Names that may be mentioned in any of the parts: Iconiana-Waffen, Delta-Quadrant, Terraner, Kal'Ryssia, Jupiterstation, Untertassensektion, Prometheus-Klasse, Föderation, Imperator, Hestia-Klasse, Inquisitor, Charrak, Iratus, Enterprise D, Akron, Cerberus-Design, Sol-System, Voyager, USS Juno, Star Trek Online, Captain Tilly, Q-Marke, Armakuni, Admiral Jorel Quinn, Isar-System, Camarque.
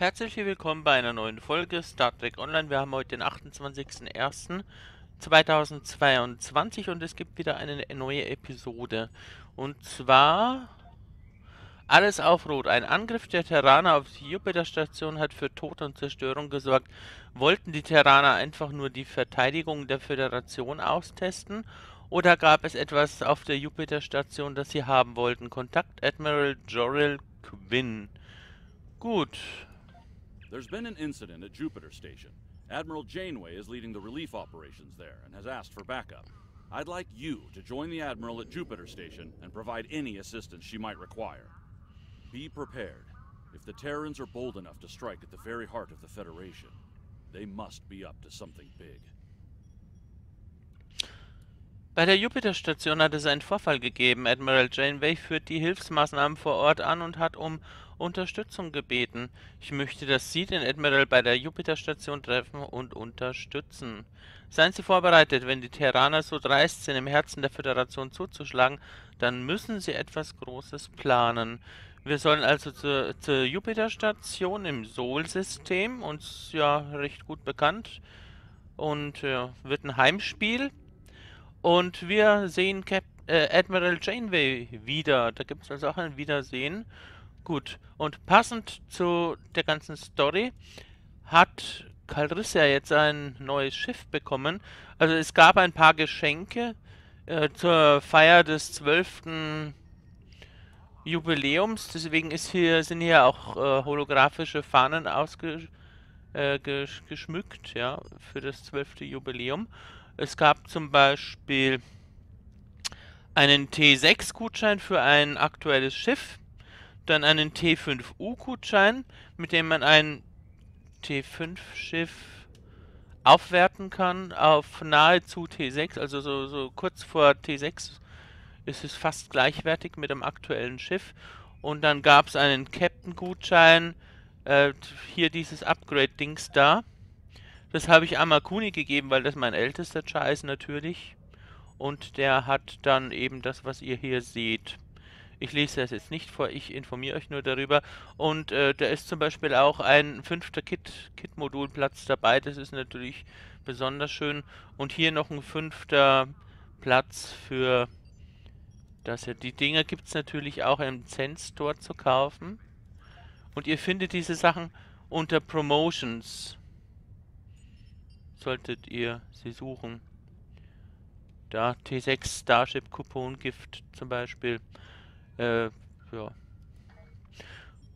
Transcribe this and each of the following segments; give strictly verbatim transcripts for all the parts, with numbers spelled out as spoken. Herzlich willkommen bei einer neuen Folge Star Trek Online. Wir haben heute den achtundzwanzigsten ersten zweitausendzweiundzwanzig und es gibt wieder eine neue Episode. Und zwar Alles auf Rot. Ein Angriff der Terraner auf die Jupiterstation hat für Tod und Zerstörung gesorgt. Wollten die Terraner einfach nur die Verteidigung der Föderation austesten? Oder gab es etwas auf der Jupiterstation, das sie haben wollten? Kontakt Admiral Jorel Quinn. Gut. There's been an incident at Jupiterstation. Admiral Janeway is leading the relief operations there and has asked for backup. I'd like you to join the Admiral at Jupiterstation and provide any assistance she might require. Be prepared. If the Terrans are bold enough to strike at the very heart of the Federation, they must be up to something big. Bei der Jupiterstation hat es einen Vorfall gegeben. Admiral Janeway führt die Hilfsmaßnahmen vor Ort an und hat um Unterstützung gebeten. Ich möchte, dass Sie den Admiral bei der Jupiterstation treffen und unterstützen. Seien Sie vorbereitet, wenn die Terraner so dreist sind, im Herzen der Föderation zuzuschlagen, dann müssen Sie etwas Großes planen. Wir sollen also zur, zur Jupiterstation im Sol-System, uns ja recht gut bekannt, und ja, wird ein Heimspiel. Und wir sehen Cap äh, Admiral Janeway wieder. Da gibt es also auch ein Wiedersehen. Gut. Und passend zu der ganzen Story hat Kal'Ryssia jetzt ein neues Schiff bekommen. Also es gab ein paar Geschenke äh, zur Feier des zwölften Jubiläums. Deswegen ist hier, sind hier auch äh, holographische Fahnen ausgeschmückt, äh, ges ja, für das zwölfte Jubiläum. Es gab zum Beispiel einen T sechs Gutschein für ein aktuelles Schiff, dann einen T fünf U Gutschein, mit dem man ein T fünf Schiff aufwerten kann auf nahezu T sechs, also so, so kurz vor T sechs ist es fast gleichwertig mit dem aktuellen Schiff. Und dann gab es einen Captain-Gutschein, äh, hier dieses Upgrade-Dings da. Das habe ich Armakuni gegeben, weil das mein ältester Char ist natürlich. Und der hat dann eben das, was ihr hier seht. Ich lese das jetzt nicht vor, ich informiere euch nur darüber. Und äh, da ist zum Beispiel auch ein fünfter Kit-Modulplatz dabei. Das ist natürlich besonders schön. Und hier noch ein fünfter Platz für das hier. Die Dinger gibt es natürlich auch im Zen-Store zu kaufen. Und ihr findet diese Sachen unter Promotions. Solltet ihr sie suchen. Da, T sechs Starship Coupon Gift zum Beispiel. Äh, ja.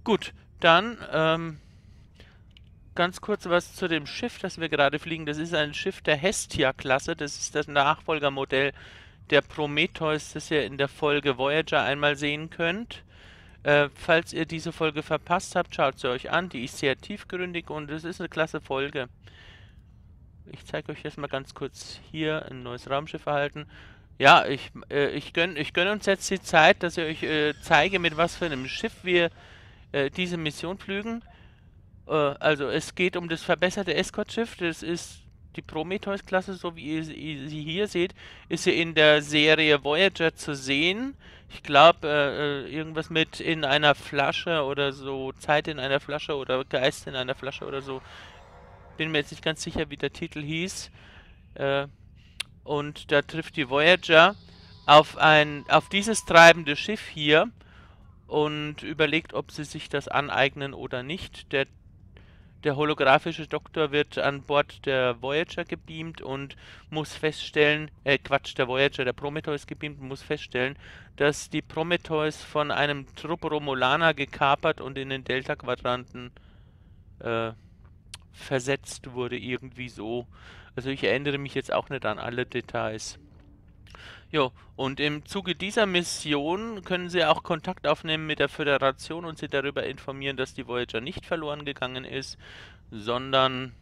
Gut, dann ähm, ganz kurz was zu dem Schiff, das wir gerade fliegen. Das ist ein Schiff der Hestia-Klasse. Das ist das Nachfolgermodell der Prometheus, das ihr in der Folge Voyager einmal sehen könnt. Äh, falls ihr diese Folge verpasst habt, schaut sie euch an. Die ist sehr tiefgründig und es ist eine klasse Folge. Ich zeige euch jetzt mal ganz kurz hier ein neues Raumschiff erhalten. Ja, ich, äh, ich gönne ich gönn uns jetzt die Zeit, dass ich euch äh, zeige, mit was für einem Schiff wir äh, diese Mission pflügen. Äh, also es geht um das verbesserte Escort-Schiff. Das ist die Prometheus-Klasse, so wie ihr sie hier seht, ist sie in der Serie Voyager zu sehen. Ich glaube, äh, irgendwas mit in einer Flasche oder so, Zeit in einer Flasche oder Geist in einer Flasche oder so. Bin mir jetzt nicht ganz sicher, wie der Titel hieß. Äh, und da trifft die Voyager auf ein auf dieses treibende Schiff hier und überlegt, ob sie sich das aneignen oder nicht. Der, der holographische Doktor wird an Bord der Voyager gebeamt und muss feststellen, äh Quatsch, der Voyager, der Prometheus gebeamt und muss feststellen, dass die Prometheus von einem Trupp Romulaner gekapert und in den Delta-Quadranten äh, versetzt wurde, irgendwie so. Also ich erinnere mich jetzt auch nicht an alle Details. Jo, und im Zuge dieser Mission können Sie auch Kontakt aufnehmen mit der Föderation und Sie darüber informieren, dass die Voyager nicht verloren gegangen ist, sondern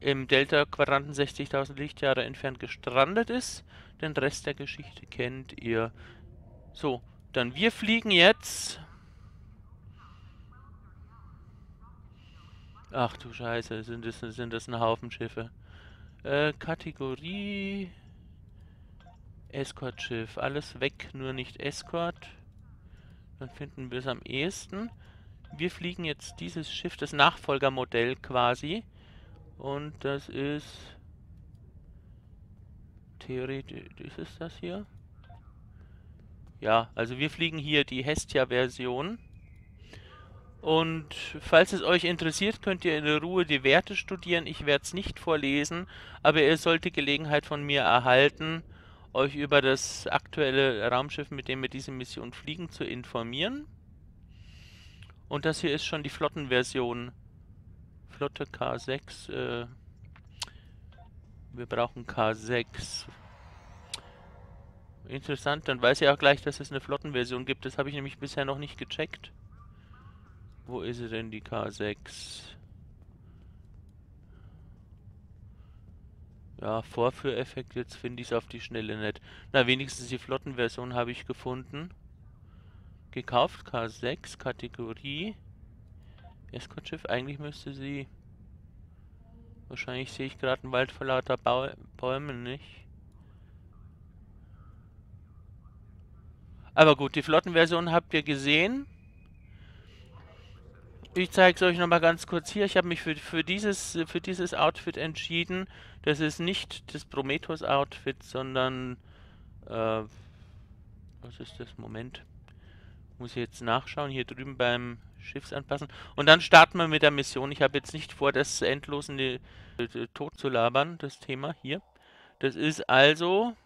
im Delta-Quadranten sechzigtausend Lichtjahre entfernt gestrandet ist. Den Rest der Geschichte kennt ihr. So, dann wir fliegen jetzt... Ach du Scheiße, sind das, sind das ein Haufen Schiffe. Äh, Kategorie... Escort-Schiff. Alles weg, nur nicht Escort. Dann finden wir es am ehesten. wir fliegen jetzt dieses Schiff, das Nachfolgermodell quasi. Und das ist... Theoretisch ist es das hier? Ja, also wir fliegen hier die Hestia-Version. Und falls es euch interessiert, könnt ihr in Ruhe die Werte studieren. Ich werde es nicht vorlesen, aber ihr sollt die Gelegenheit von mir erhalten, euch über das aktuelle Raumschiff, mit dem wir diese Mission fliegen, zu informieren. Und das hier ist schon die Flottenversion. Flotte K sechs. Äh, wir brauchen K sechs. Interessant, dann weiß ich auch gleich, dass es eine Flottenversion gibt. Das habe ich nämlich bisher noch nicht gecheckt. Wo ist sie denn, die K sechs? Ja, Vorführeffekt, jetzt finde ich es auf die Schnelle nicht. Na, wenigstens die Flottenversion habe ich gefunden. Gekauft, K sechs, Kategorie. Escortschiff, eigentlich müsste sie... Wahrscheinlich sehe ich gerade einen Wald vor lauter Bau Bäumen nicht. Aber gut, die Flottenversion habt ihr gesehen. Ich zeige es euch nochmal ganz kurz hier. Ich habe mich für, für, dieses, für dieses Outfit entschieden. Das ist nicht das Prometheus-Outfit, sondern... Äh, was ist das? Moment. Muss ich jetzt nachschauen. Hier drüben beim Schiffsanpassen. Und dann starten wir mit der Mission. Ich habe jetzt nicht vor, das endlos in die, äh, tot zu labern, das Thema hier. Das ist also...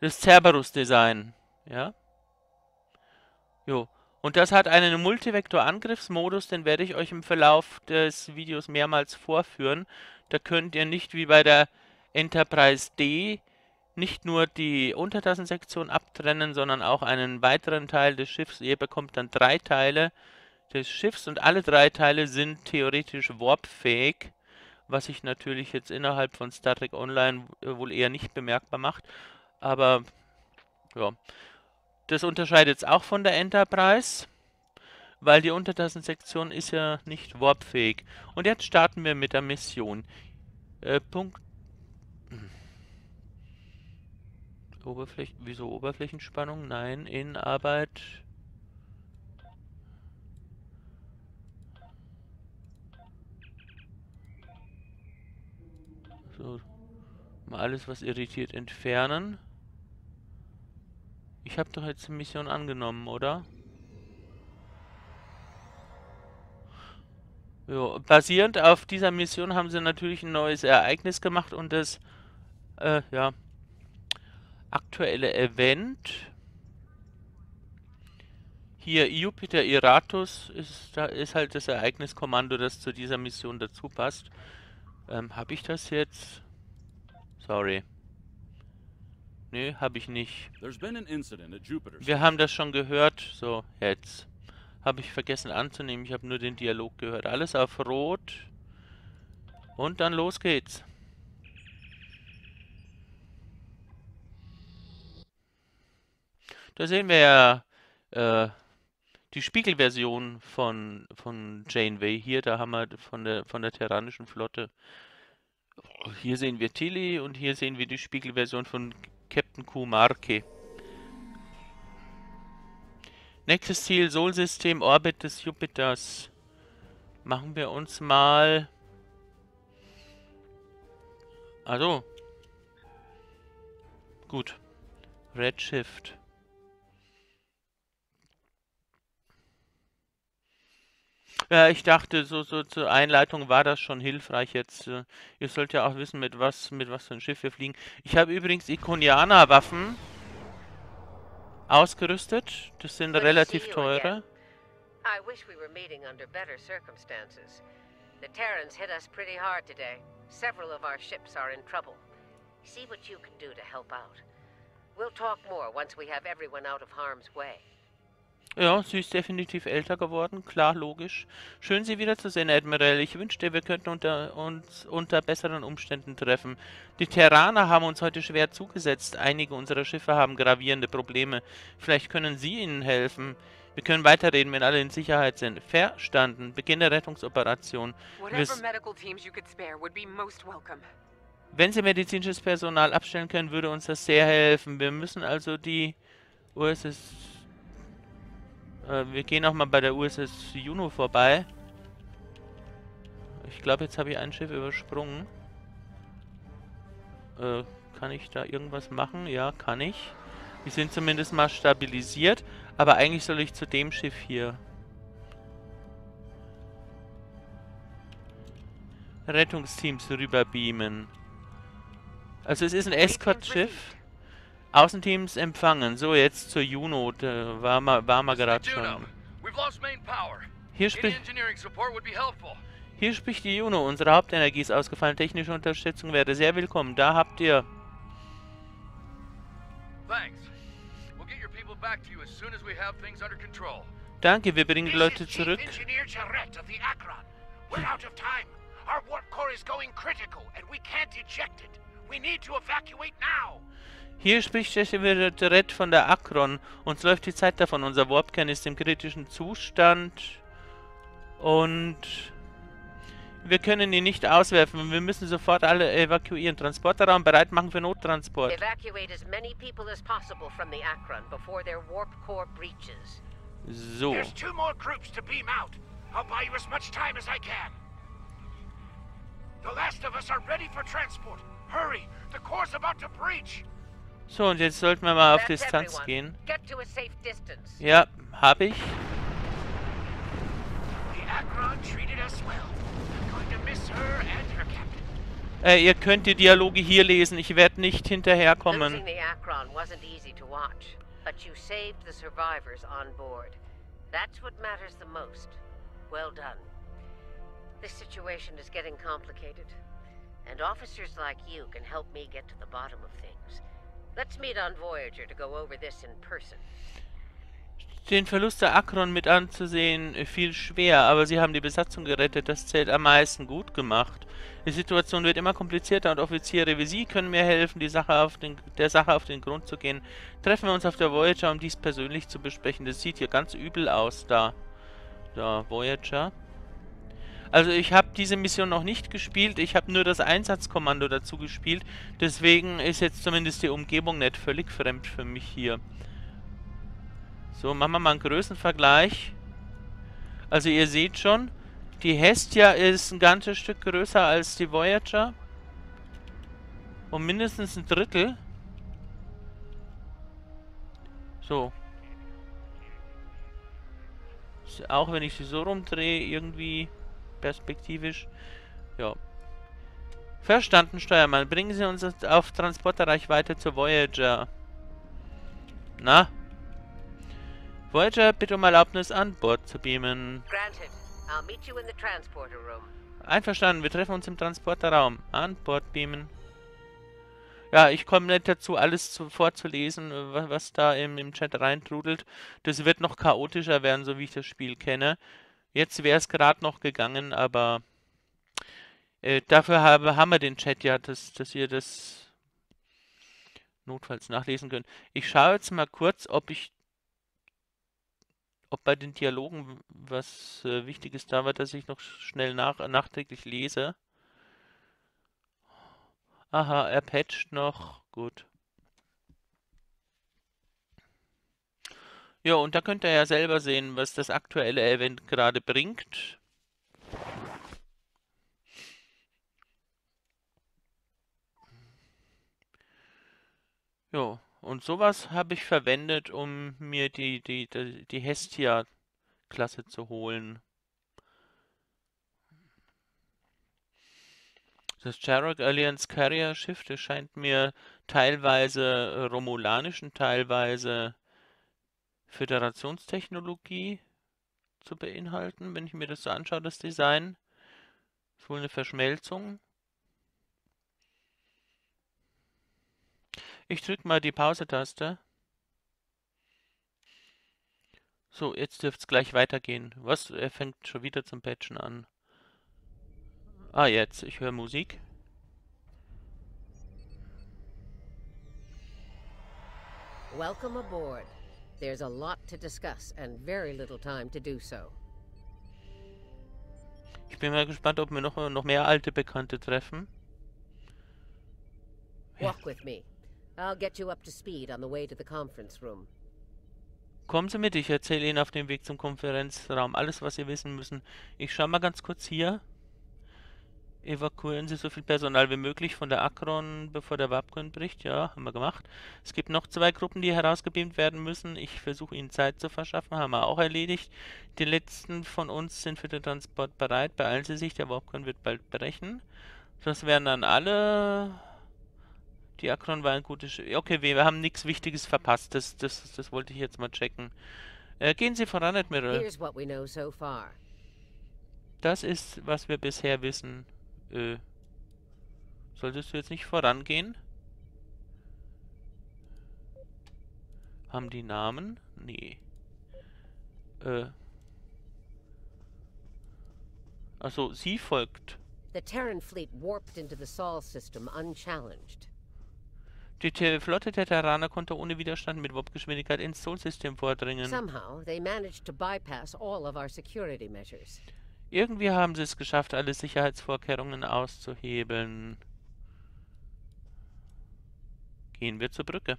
Das Cerberus-Design. Ja? Jo, und das hat einen Multivektor-Angriffsmodus, den werde ich euch im Verlauf des Videos mehrmals vorführen. Da könnt ihr nicht wie bei der Enterprise D nicht nur die Untertassensektion abtrennen, sondern auch einen weiteren Teil des Schiffs. Ihr bekommt dann drei Teile des Schiffs und alle drei Teile sind theoretisch warpfähig, was sich natürlich jetzt innerhalb von Star Trek Online wohl eher nicht bemerkbar macht, aber ja... Das unterscheidet es auch von der Enterprise, weil die Untertassensektion ist ja nicht warpfähig. Und jetzt starten wir mit der Mission. Äh, Punkt. Oberflächen. Wieso Oberflächenspannung? Nein, Innenarbeit. So, mal alles, was irritiert, entfernen. Ich habe doch jetzt die Mission angenommen, oder? Jo, basierend auf dieser Mission haben sie natürlich ein neues Ereignis gemacht und das äh, ja, aktuelle Event. Hier Jupiter Iratus ist, da ist halt das Ereigniskommando, das zu dieser Mission dazu passt. Ähm, habe ich das jetzt? Sorry. Nö, habe ich nicht. Wir haben das schon gehört. So, jetzt. Habe ich vergessen anzunehmen. Ich habe nur den Dialog gehört. Alles auf Rot. Und dann los geht's. Da sehen wir ja äh, die Spiegelversion von, von Janeway. Hier, da haben wir von der, von der terranischen Flotte. Hier sehen wir Tilly und hier sehen wir die Spiegelversion von Captain Q-Marke. Nächstes Ziel, Sol-System, Orbit des Jupiters. Machen wir uns mal... Also. Gut. Redshift. Ja, ich dachte, so, so zur Einleitung war das schon hilfreich jetzt. Äh, ihr sollt ja auch wissen, mit was, mit was für ein Schiff wir fliegen. Ich habe übrigens Iconiana-Waffen ausgerüstet. Das sind Good relativ teure. I wish we were meeting under better circumstances. The Terrans hit us pretty hard today. Several of our ships are in trouble. See what you can do to help out. We'll talk more once we have everyone out of harm's way. Ja, sie ist definitiv älter geworden, klar, logisch. Schön, Sie wiederzusehen, Admiral. Ich wünschte, wir könnten unter uns unter besseren Umständen treffen. Die Terraner haben uns heute schwer zugesetzt. Einige unserer Schiffe haben gravierende Probleme. Vielleicht können Sie ihnen helfen. Wir können weiterreden, wenn alle in Sicherheit sind. Verstanden. Beginn der Rettungsoperation. Wenn Sie medizinisches Personal abstellen können, würde uns das sehr helfen. Wir müssen also die U S S Äh, wir gehen nochmal bei der U S S Juno vorbei. Ich glaube, jetzt habe ich ein Schiff übersprungen. Äh, kann ich da irgendwas machen? Ja, kann ich. Die sind zumindest mal stabilisiert. Aber eigentlich soll ich zu dem Schiff hier. Rettungsteams rüber beamen. Also es ist ein Escort-Schiff. Außenteams empfangen. So, jetzt zur Juno. Da war mal, war mal gerade schon. Hier, sprich Hier spricht die Juno. Unsere Hauptenergie ist ausgefallen. Technische Unterstützung wäre sehr willkommen. Da habt ihr... Danke, wir bringen die Leute zurück. Hier spricht Chef Red von der Akron. Uns läuft die Zeit davon. Unser Warpkern ist im kritischen Zustand. Und wir können ihn nicht auswerfen. Wir müssen sofort alle evakuieren. Transporterraum bereit machen für Nottransport. So. So, und jetzt sollten wir mal auf Distanz gehen. Ja, hab ich. Äh, ihr könnt die Dialoge hier lesen. Ich werde nicht hinterherkommen. This situation is getting complicated, and officers like you can help me get to the bottom of things. Let's meet on Voyager to go over this in person. Den Verlust der Akron mit anzusehen, viel schwer, aber sie haben die Besatzung gerettet, das zählt am meisten, gut gemacht. Die Situation wird immer komplizierter und Offiziere wie Sie können mir helfen, die Sache auf den, der Sache auf den Grund zu gehen. Treffen wir uns auf der Voyager, um dies persönlich zu besprechen. Das sieht hier ganz übel aus, da. Da, Voyager. Also ich habe diese Mission noch nicht gespielt, ich habe nur das Einsatzkommando dazu gespielt, deswegen ist jetzt zumindest die Umgebung nicht völlig fremd für mich hier. So, machen wir mal einen Größenvergleich. Also ihr seht schon, die Hestia ist ein ganzes Stück größer als die Voyager. Um mindestens ein Drittel. So. Auch wenn ich sie so rumdrehe, irgendwie... perspektivisch. Ja. Verstanden, Steuermann. Bringen Sie uns auf Transporterreichweite zur Voyager. Na? Voyager, bitte um Erlaubnis, an Bord zu beamen. Einverstanden, wir treffen uns im Transporterraum. An Bord beamen. Ja, ich komme nicht dazu, alles zu, vorzulesen, was da im, im Chat reintrudelt. Das wird noch chaotischer werden, so wie ich das Spiel kenne. Jetzt wäre es gerade noch gegangen, aber äh, dafür habe, haben wir den Chat ja, dass, dass ihr das notfalls nachlesen könnt. Ich schaue jetzt mal kurz, ob ich, ob bei den Dialogen was äh, Wichtiges da war, dass ich noch schnell nach, nachträglich lese. Aha, er patcht noch. Gut. Ja, und da könnt ihr ja selber sehen, was das aktuelle Event gerade bringt. Ja, und sowas habe ich verwendet, um mir die, die, die, die Hestia-Klasse zu holen. Das Charrak Alliance Carrier Schiff, das scheint mir teilweise romulanischen, teilweise... Föderationstechnologie zu beinhalten, wenn ich mir das so anschaue, das Design. Ist wohl eine Verschmelzung. Ich drücke mal die Pause-Taste. So, jetzt dürfte es gleich weitergehen. Was? Er fängt schon wieder zum Patchen an. Ah, jetzt. Ich höre Musik. Welcome aboard. There's a lot to discuss and very little time to do so. Ich bin mal gespannt, ob wir noch noch mehr alte Bekannte treffen. Walk with me. I'll get you up to speed on the way to the conference room. Kommen Sie mit, ich erzähle Ihnen auf dem Weg zum Konferenzraum alles, was Sie wissen müssen. Ich schaue mal ganz kurz hier. Evakuieren Sie so viel Personal wie möglich von der Akron, bevor der Wabkön bricht. Ja, haben wir gemacht. Es gibt noch zwei Gruppen, die herausgebeamt werden müssen. Ich versuche Ihnen Zeit zu verschaffen, haben wir auch erledigt. Die letzten von uns sind für den Transport bereit. Beeilen Sie sich, der Wabkön wird bald brechen. Das wären dann alle... Die Akron war ein gutes... Sch okay, wir haben nichts Wichtiges verpasst. Das, das, das wollte ich jetzt mal checken. Äh, gehen Sie voran, Admiral. Das ist, was wir bisher wissen. Äh, solltest du jetzt nicht vorangehen? Haben die Namen? Nee. Äh. Also, sie folgt. The Terran Fleet warped into the Sol-System unchallenged. Die Flotte der Terraner konnte ohne Widerstand mit Warp-Geschwindigkeit ins Sol-System vordringen. Somehow they managed to bypass all of our security measures. Irgendwie haben sie es geschafft, alle Sicherheitsvorkehrungen auszuhebeln. Gehen wir zur Brücke.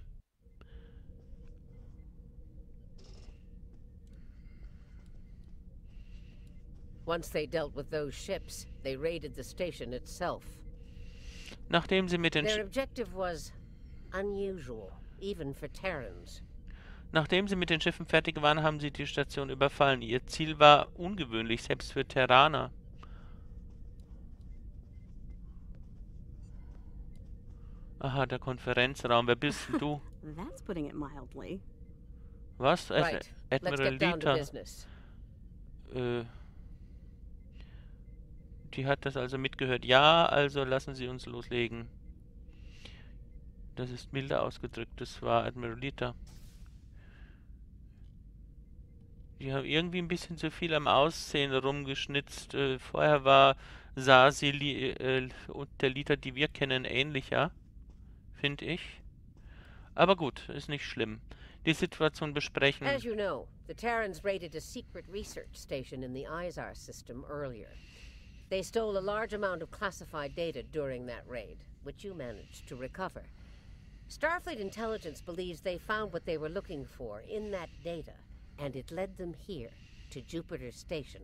Once they dealt with those ships, they raided the station itself. Nachdem sie mit den Their objective was unusual, even for Terrans. Nachdem sie mit den Schiffen fertig waren, haben sie die Station überfallen. Ihr Ziel war ungewöhnlich, selbst für Terraner. Aha, der Konferenzraum. Wer bist denn du? That's putting it mildly. Was? Right. Admiral Lita. Äh, die hat das also mitgehört. Ja, also lassen Sie uns loslegen. Das ist milder ausgedrückt. Das war Admiral Lita. Die haben irgendwie ein bisschen zu viel am Aussehen rumgeschnitzt. Äh, vorher war sah sie li äh, und der Lita, die wir kennen, ähnlicher, finde ich. Aber gut, ist nicht schlimm. Die Situation besprechen. As you know, the Terrans raided a secret research station in the Isar-System earlier. They stole a large amount of classified data during that raid, which you managed to recover. Starfleet Intelligence believes they found what they were looking for in that data. And it led them here, to Jupiterstation.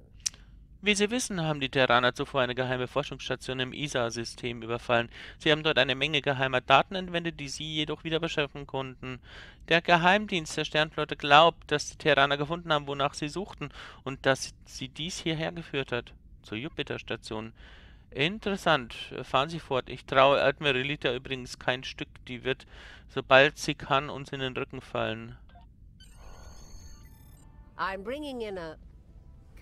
Wie Sie wissen, haben die Terraner zuvor eine geheime Forschungsstation im Isar-System überfallen. Sie haben dort eine Menge geheimer Daten entwendet, die Sie jedoch wieder beschaffen konnten. Der Geheimdienst der Sternflotte glaubt, dass die Terraner gefunden haben, wonach sie suchten, und dass sie dies hierher geführt hat, zur Jupiterstation. Interessant. Fahren Sie fort. Ich traue Admiral Lita übrigens kein Stück. Die wird, sobald sie kann, uns in den Rücken fallen. I'm bringing in a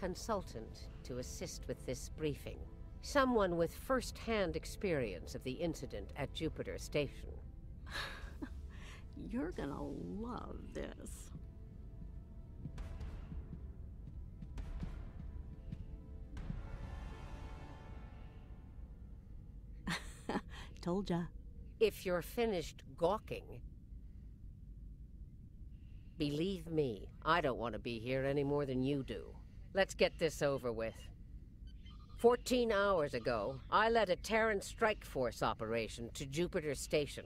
consultant to assist with this briefing. Someone with first-hand experience of the incident at Jupiter Station. You're gonna love this. Told ya. If you're finished gawking, believe me, I don't want to be here any more than you do. Let's get this over with. Fourteen hours ago, I led a Terran strike force operation to Jupiter Station.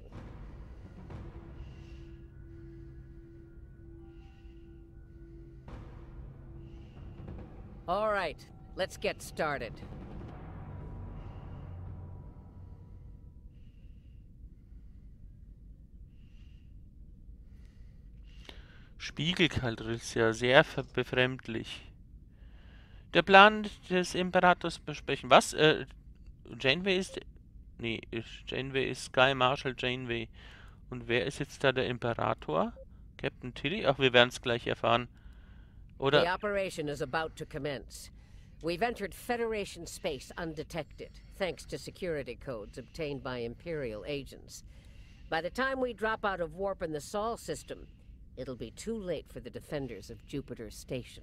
All right, let's get started. Spiegel Kal'Ryssia, sehr befremdlich. Der Plan des Imperators besprechen. Was? Äh, Janeway ist... Nee, Janeway ist Sky Marshal Janeway. Und wer ist jetzt da der Imperator? Captain Tilly? Ach, wir werden es gleich erfahren. Oder... The operation is about to commence. We've entered Federation space undetected, thanks to security codes obtained by Imperial agents. By the time we drop out of warp in the Sol system, it'll be too late for the defenders of Jupiter Station.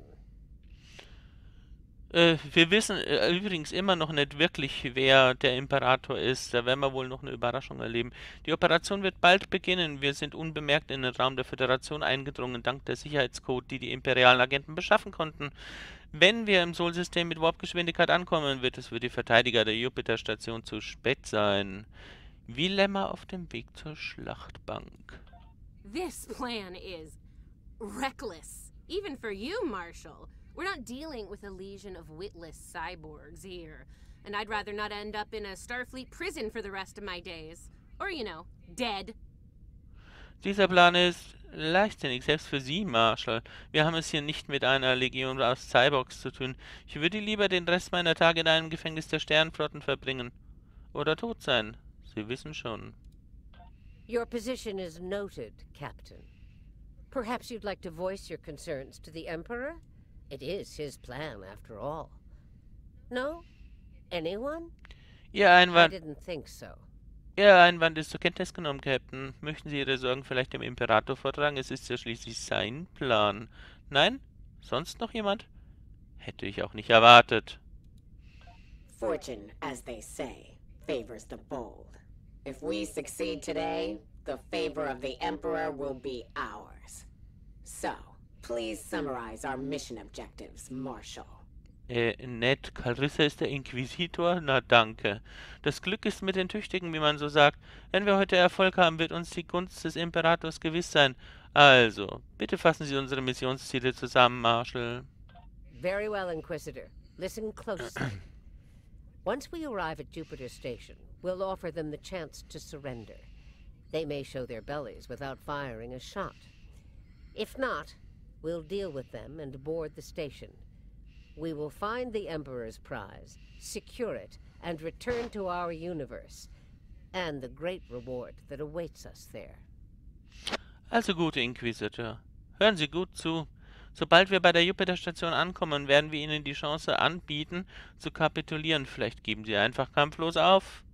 Äh, wir wissen äh, übrigens immer noch nicht wirklich, wer der Imperator ist. Da werden wir wohl noch eine Überraschung erleben. Die Operation wird bald beginnen. Wir sind unbemerkt in den Raum der Föderation eingedrungen, dank der Sicherheitscode, die die imperialen Agenten beschaffen konnten. Wenn wir im Sol-System mit Warp-Geschwindigkeit ankommen, wird es für die Verteidiger der Jupiterstation zu spät sein. Wie Lämmer auf dem Weg zur Schlachtbank. This plan is reckless. Even for you, Marshal. We're not dealing with a legion of witless cyborgs here. And I'd rather not end up in a Starfleet prison for the rest of my days. Or, you know, dead. Dieser Plan ist leichtsinnig, selbst für Sie, Marshal. Wir haben es hier nicht mit einer Legion aus Cyborgs zu tun. Ich würde lieber den Rest meiner Tage in einem Gefängnis der Sternenflotten verbringen. Oder tot sein. Sie wissen schon. Your position is noted, Captain. Perhaps you'd like to voice your concerns to the Emperor? It is his plan, after all. No? Anyone? Ihr Einwand... I didn't think so. Ihr Einwand ist zur Kenntnis genommen, Captain. Möchten Sie Ihre Sorgen vielleicht dem Imperator vortragen? Es ist ja schließlich sein Plan. Nein? Sonst noch jemand? Hätte ich auch nicht erwartet. Fortune, as they say, favors the bold. If we succeed today, the favor of the Emperor will be ours. So... Please summarize our mission objectives, Marshal. Äh, nett. Kal'Ryssia ist der Inquisitor? Na danke. Das Glück ist mit den Tüchtigen, wie man so sagt. Wenn wir heute Erfolg haben, wird uns die Gunst des Imperators gewiss sein. Also, bitte fassen Sie unsere Missionsziele zusammen, Marshal. Very well, Inquisitor. Listen closely. Once we arrive at Jupiterstation, we'll offer them the chance to surrender. They may show their bellies without firing a shot. If not... We'll deal with them and board the station. We will find the Emperor's prize, secure it, and return to our universe. And the great reward that awaits us there. Also gut, Inquisitor. Hören Sie gut zu. Sobald wir bei der Jupiterstation ankommen, werden wir Ihnen die Chance anbieten, zu kapitulieren. Vielleicht geben Sie einfach kampflos auf.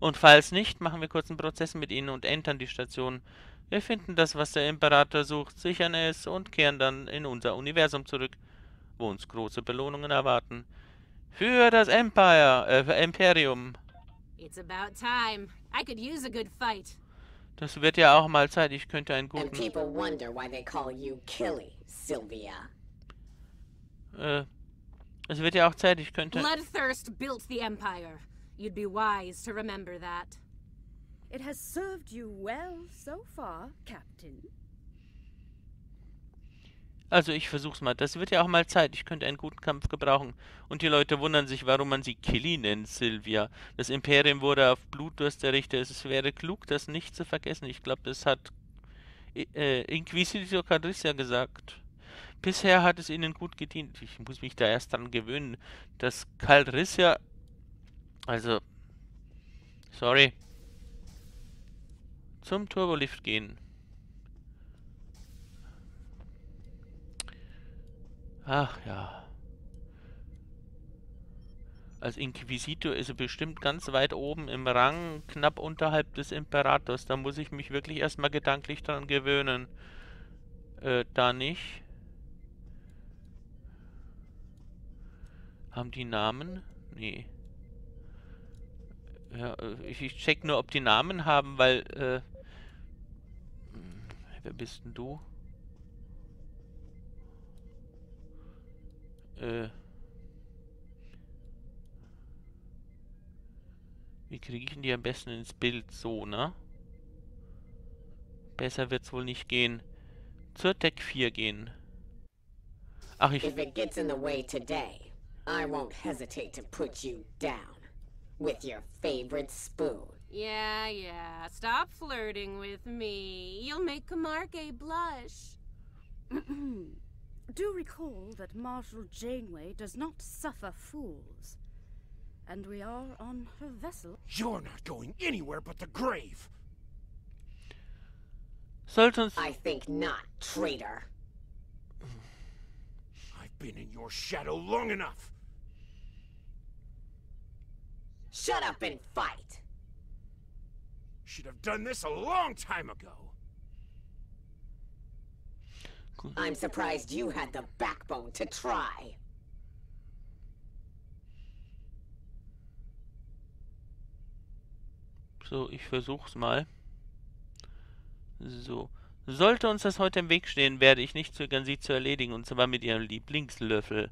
Und falls nicht, machen wir kurzen Prozess mit Ihnen und entern die Station. Wir finden das, was der Imperator sucht, sichern es und kehren dann in unser Universum zurück, wo uns große Belohnungen erwarten. Für das Empire, äh, Imperium. It's about time. I could use a good fight. Das wird ja auch mal Zeit. Ich könnte einen guten... And people wonder why they call you Killy, Sylvia. Äh, es wird ja auch Zeit. Ich könnte... Bloodthirst built the Empire. You'd be wise to remember that. It has served you well so far, Captain. Also ich versuch's mal. Das wird ja auch mal Zeit. Ich könnte einen guten Kampf gebrauchen. Und die Leute wundern sich, warum man sie Killy nennt, Sylvia. Das Imperium wurde auf Blutdurst errichtet. Es wäre klug, das nicht zu vergessen. Ich glaube, das hat äh, Inquisitor Kal'Ryssia gesagt. Bisher hat es ihnen gut gedient. Ich muss mich da erst dran gewöhnen, dass Kal'Ryssia... Also... Sorry... Zum Turbolift gehen. Ach ja. Als Inquisitor ist er bestimmt ganz weit oben im Rang, knapp unterhalb des Imperators. Da muss ich mich wirklich erstmal gedanklich dran gewöhnen. Äh, da nicht. Haben die Namen? Nee. Ja, ich, ich check nur, ob die Namen haben, weil, äh... Wer bist denn du? Äh... Wie kriege ich denn die am besten ins Bild? So, ne? Besser wird's wohl nicht gehen. Zur Deck vier gehen. Ach, ich... If it gets in the way today, I won't hesitate to put you down. With your favorite spoon. Yeah, yeah. Stop flirting with me. You'll make Camarque blush. Do recall that Marshal Janeway does not suffer fools. And we are on her vessel. You're not going anywhere but the grave. Sultan. I think not, traitor. I've been in your shadow long enough. Shut up and fight! Should have done this a long time ago. I'm surprised you had the backbone to try. So, ich versuch's mal. So. Sollte uns das heute im Weg stehen, werde ich nicht zögern, sie zu erledigen, und zwar mit ihrem Lieblingslöffel.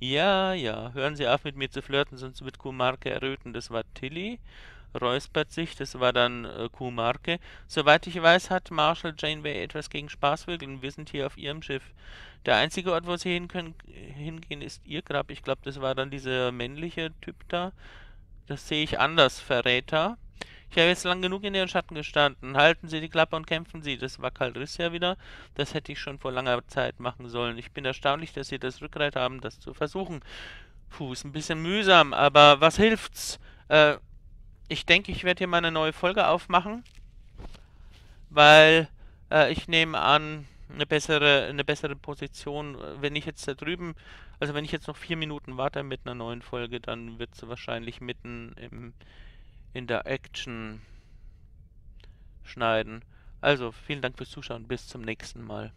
Ja, ja, hören Sie auf, mit mir zu flirten, sonst wird Q-Marke erröten. Das war Tilly. räuspert sich, das war dann äh, Q-Marke. Soweit ich weiß, hat Marshal Janeway etwas gegen Spaßvögel. Wir sind hier auf ihrem Schiff. Der einzige Ort, wo sie hin können, hingehen, ist ihr Grab. Ich glaube, das war dann dieser männliche Typ da. Das sehe ich anders, Verräter. Ich habe jetzt lang genug in ihren Schatten gestanden. Halten Sie die Klappe und kämpfen Sie. Das war Kal'Ryssia wieder. Das hätte ich schon vor langer Zeit machen sollen. Ich bin erstaunlich, dass Sie das Rückgrat haben, das zu versuchen. Puh, ist ein bisschen mühsam, aber was hilft's? Äh, ich denke, ich werde hier mal eine neue Folge aufmachen, weil äh, ich nehme an, eine bessere, eine bessere Position, wenn ich jetzt da drüben, also wenn ich jetzt noch vier Minuten warte mit einer neuen Folge, dann wird es wahrscheinlich mitten im in der Action schneiden. Also, vielen Dank fürs Zuschauen. Bis zum nächsten Mal.